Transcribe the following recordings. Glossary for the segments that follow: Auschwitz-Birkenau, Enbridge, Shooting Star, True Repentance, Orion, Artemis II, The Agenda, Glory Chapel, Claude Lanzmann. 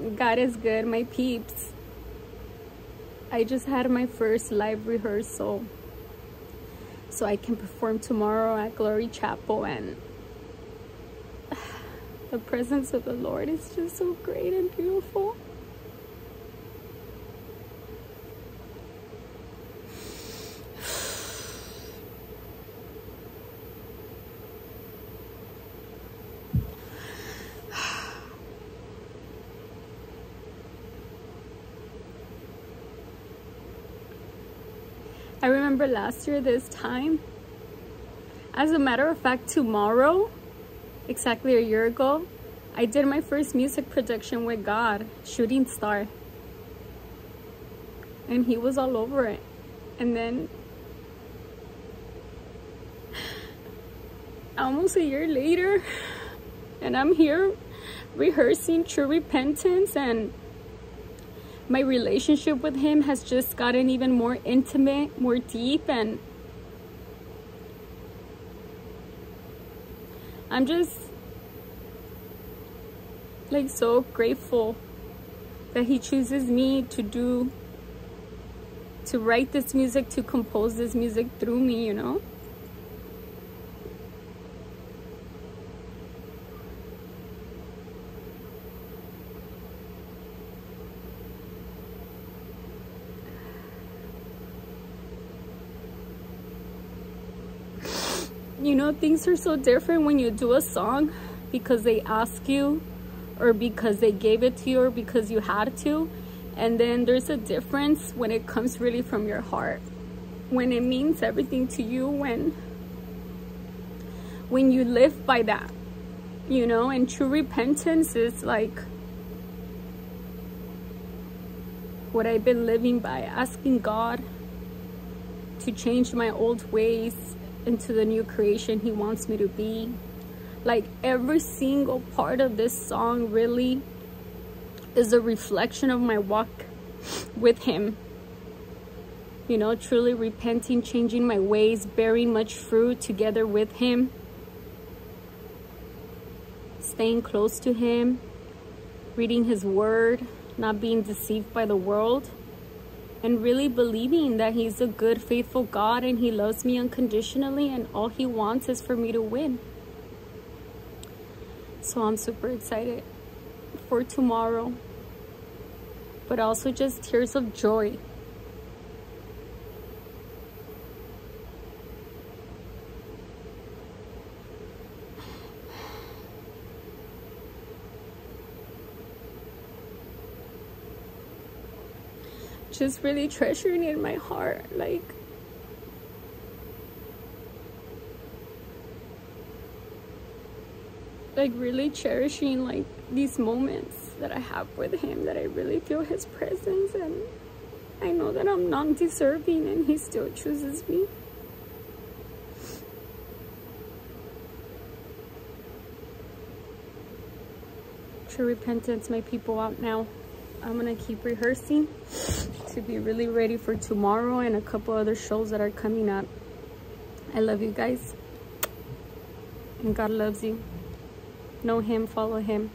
God is good, my peeps. I just had my first live rehearsal, so I can perform tomorrow at Glory Chapel, and the presence of the Lord is just so great and beautiful. I remember last year this time, as a matter of fact, tomorrow, exactly a year ago, I did my first music production with God, Shooting Star. And He was all over it. And then, almost a year later, and I'm here rehearsing True Repentance, and my relationship with Him has just gotten even more intimate, more deep, and I'm just like so grateful that He chooses me to write this music, to compose this music through me, you know? You know, things are so different when you do a song because they ask you, or because they gave it to you, or because you had to. And then there's a difference when it comes really from your heart, when it means everything to you, when you live by that, you know. And true repentance is like what I've been living by, asking God to change my old ways into the new creation He wants me to be. Like every single part of this song really is a reflection of my walk with Him, you know, truly repenting, changing my ways, bearing much fruit together with Him, staying close to Him, reading His word, not being deceived by the world, and really believing that He's a good, faithful God, and He loves me unconditionally, and all He wants is for me to win. So I'm super excited for tomorrow, but also just tears of joy. Just really treasuring it in my heart, like really cherishing like these moments that I have with Him, that I really feel His presence, and I know that I'm non-deserving and He still chooses me. True repentance, my people, out now. I'm gonna keep rehearsing to be really ready for tomorrow and a couple other shows that are coming up. I love you guys, and God loves you. Know Him, follow Him.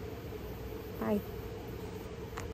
Bye.